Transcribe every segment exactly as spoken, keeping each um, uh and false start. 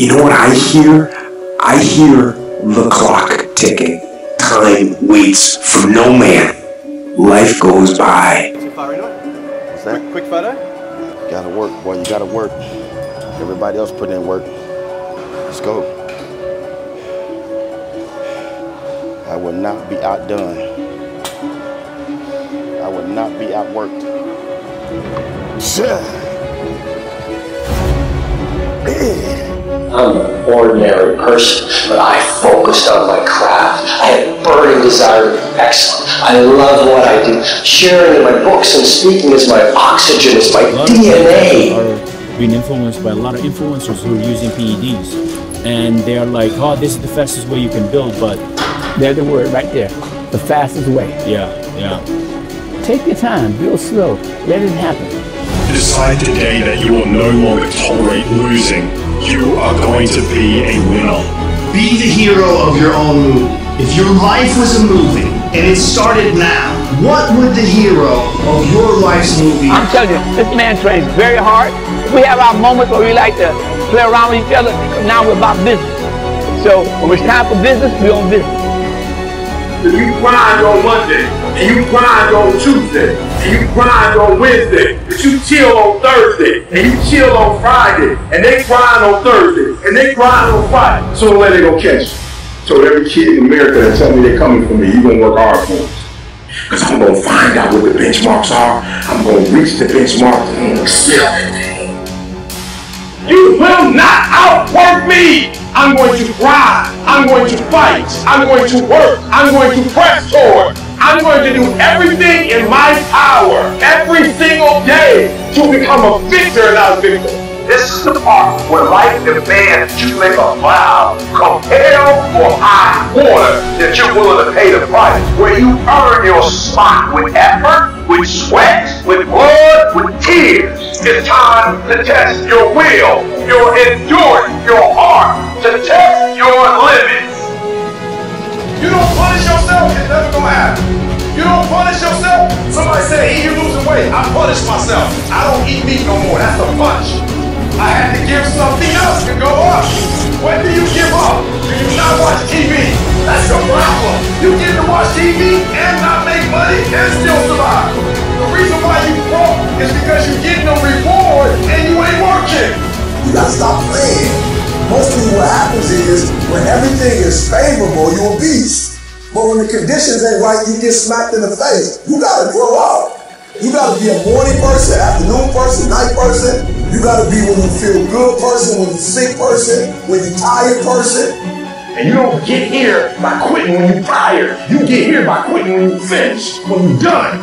You know what I hear? I hear the clock ticking. Time waits for no man. Life goes by. Too far in it? Is that? Quick, quick photo? You gotta work, boy. You gotta work. Everybody else put in work. Let's go. I will not be outdone. I will not be outworked. I'm an ordinary person, but I focused on my craft. I had a burning desire to be excellent. I love what I do. Sharing in my books and speaking is my oxygen, is my D N A. Are being influenced by a lot of influencers who are using P E Ds, and they're like, "Oh, this is the fastest way you can build," but there's the word right there, the fastest way. Yeah, yeah. Take your time, build slow, let it happen. Decide today that you will no longer tolerate losing. You are going to be a winner. Be the hero of your own movie. If your life was a movie and it started now, what would the hero of your life's movie? I'm telling you, this man trains very hard. We have our moments where we like to play around with each other. Now we're about business. So when it's time for business, we're on business. If you grind on Monday, and you grind on Tuesday, and you grind on Wednesday, but you chill on Thursday, and you chill on Friday, and they grind on Thursday, and they grind on Friday, so when they gonna catch you? So every kid in America that tell me they're coming for me, you gonna work hard for them. Because I'm gonna find out what the benchmarks are, I'm gonna reach the benchmarks, and I'm gonna excel at it. You will not outwork me! I'm going to grind, I'm going to fight, I'm going to work, I'm going to press toward, I'm going to do everything in my power, every single day, to become a victor, not a victim. This is the part where life demands you make a vow, compel or high order that you're willing to pay the price, where you earn your spot with effort, with sweat, with blood, with tears. It's time to test your will, your endurance, your heart, to test your limits. You don't punish yourself, it doesn't go happen. You don't punish yourself. Somebody said, "Hey, you're losing weight." I punish myself. I don't eat meat no more. That's a punch. I had to give something else to go up. When do you give up? Do you not watch T V? That's your problem. You get to watch T V and not make money and still survive. The reason why you broke is because you get no reward and you ain't working. You gotta stop playing. Mostly what happens is when everything is favorable, you're a beast. But when the conditions ain't right, you get smacked in the face. You gotta grow up. You gotta be a morning person, afternoon person, night person. You gotta be when you feel good person, when you sick person, when you tired person. And you don't get here by quitting when you're tired. You get here by quitting when you're finished, when you're done.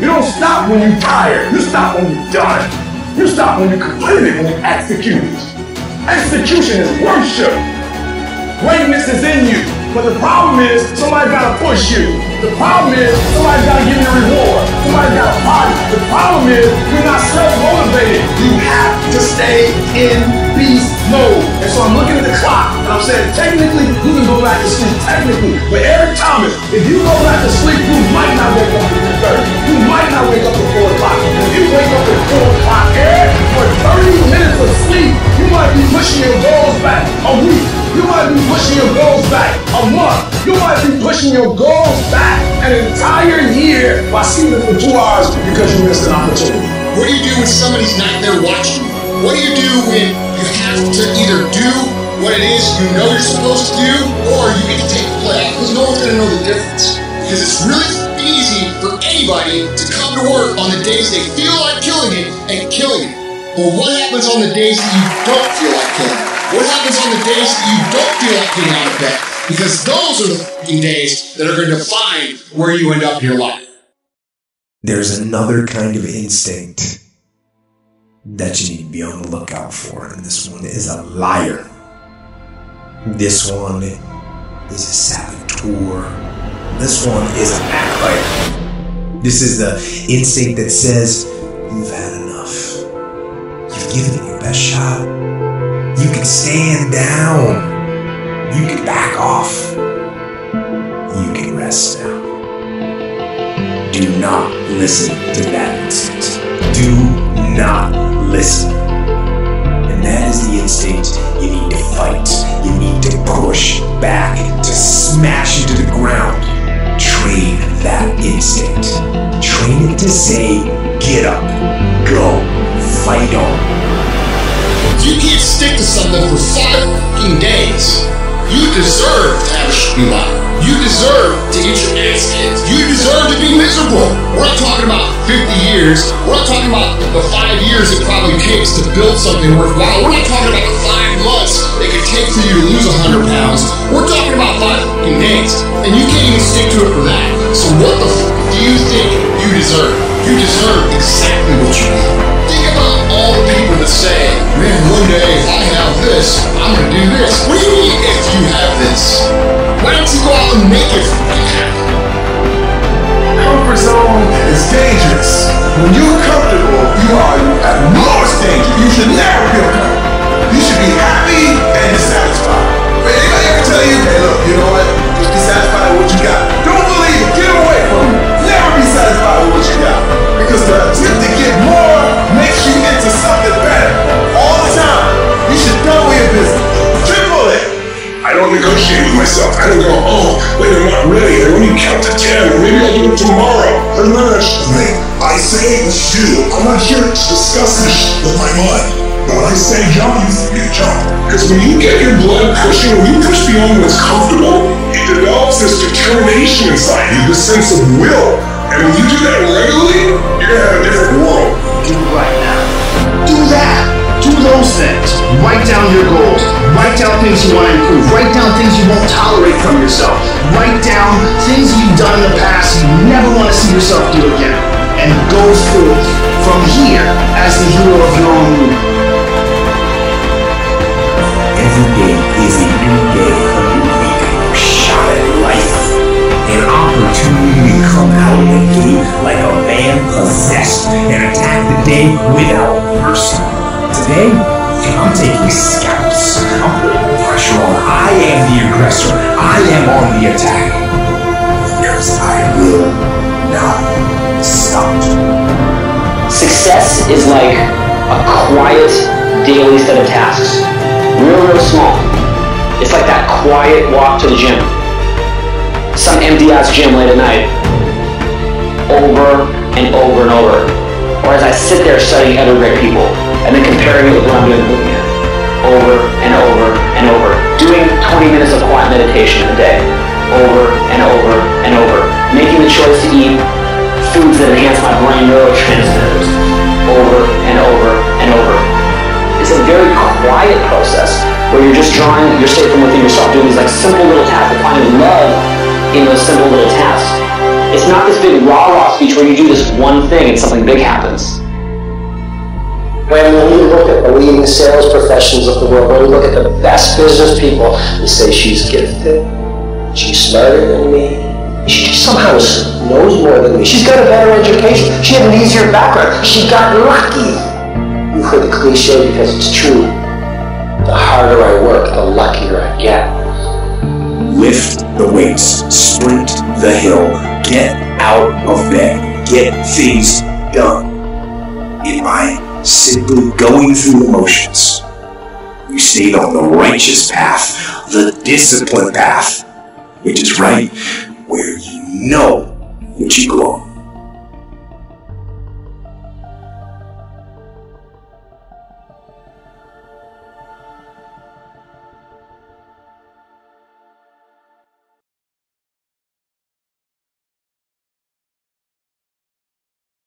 You don't stop when you're tired. You stop when you're done. You stop when you're completed, when you're executed. Execution is worship. Greatness is in you. But the problem is, somebody's gotta push you. The problem is, somebody's gotta give you a reward. Somebody's gotta party. The problem is, you're not self-motivated. You have to stay in beast mode. And so I'm looking at the clock, and I'm saying, technically, you can go back to sleep, technically. But Eric Thomas, if you go back to sleep, you might not wake up at three thirty. You might not wake up at four o'clock. If you wake up at four o'clock, Eric, for thirty minutes of sleep, you might be pushing your goals back a week. You might be pushing your goals back a month. You might be pushing your goals back an entire year by sleeping for two hours because you missed an opportunity. What do you do when somebody's not there watching you? What do you do when you have to either do what it is you know you're supposed to do, or you get to take a play? Because no one's going to know the difference. Because it's really easy for anybody to come to work on the days they feel like killing it and killing it. But what happens on the days that you don't feel like killing it? What happens on the days that you don't feel like getting out of bed? Because those are the fucking days that are going to define where you end up in your life. There's another kind of instinct that you need to be on the lookout for, and this one is a liar. This one is a saboteur. This one is an backbiter. This is the instinct that says, you've had enough. You've given it your best shot. You can stand down. You can back off. You can rest now. Do not listen to that instinct. Do not listen. And that is the instinct you Get up. Go. Fight on. You can't stick to something for five fucking days. You deserve to have a shitty life. You deserve to get your ass kicked. You deserve to be miserable. We're not talking about fifty years. We're not talking about the five years it probably takes to build something worthwhile. We're not talking about the five months it could take for you to lose one hundred pounds. We're talking about five fucking days. And you can't even stick to it for that. So what the fuck do you think you deserve? You deserve exactly what you need. Think about all the people that say, man, one day if I have this, I'm going to do this. What do you mean if you have this? Why don't you go out and make it happen? Comfort zone is dangerous. When you're comfortable, you are at most dangerous. You should never be comfortable. You should be happy and satisfied. If anybody ever tell you, hey, look, you know what? Just be satisfied with what you got. Don't believe it. Get away from it. Never be satisfied with what you got. Because the attempt to get more makes you into something better. All the time. You should double your business. Triple it. I don't negotiate with myself. I don't go, oh, wait, I'm not ready. When you count to ten, maybe I'll do it tomorrow. I'm not listening. I say this to you. I'm not here to discuss this with my mind. When I say jump, you fucking jump. Because when you get your blood pushing, when you push beyond what's comfortable, it develops this determination inside you, this sense of will. And when you do that regularly, you're going to have a different world. Do it right now. Do that. Do those things. Write down your goals. Write down things you want to improve. Write down things you won't tolerate from yourself. Write down things you've done in the past you never want to see yourself do again. And go forth from here as the hero of your own movie. Every day is a new day of your week. Shot at life. An opportunity to come out of the gate like a man possessed and attack the day without mercy. Today, I'm taking scalps. I'm putting pressure on. I am the aggressor. I am on the attack. Because I will not stop. Success is like a quiet daily set of tasks. Real, real small. It's like that quiet walk to the gym. Some empty-ass gym late at night. Over and over and over. Or as I sit there studying other great people and then comparing it with what I'm doing with you. Over and over and over. Doing twenty minutes of quiet meditation a day. Over and over and over. Making the choice to eat foods that enhance my brain neurotransmitters. Over and over and over. It's a very quiet process where you're just drawing your state from within yourself, doing these like simple little tasks, and finding love in those simple little tasks. It's not this big rah-rah speech where you do this one thing and something big happens. When we look at the leading sales professions of the world, when we look at the best business people, they say she's gifted, she's smarter than me, she just somehow knows more than me, she's got a better education, she had an easier background, she got lucky. You've heard the cliche because it's true. The harder I work, the luckier I get. Lift the weights. Sprint the hill. Get out of bed. Get things done. And by simply going through the motions, you stayed on the righteous path, the disciplined path, which is right where you know that you belong.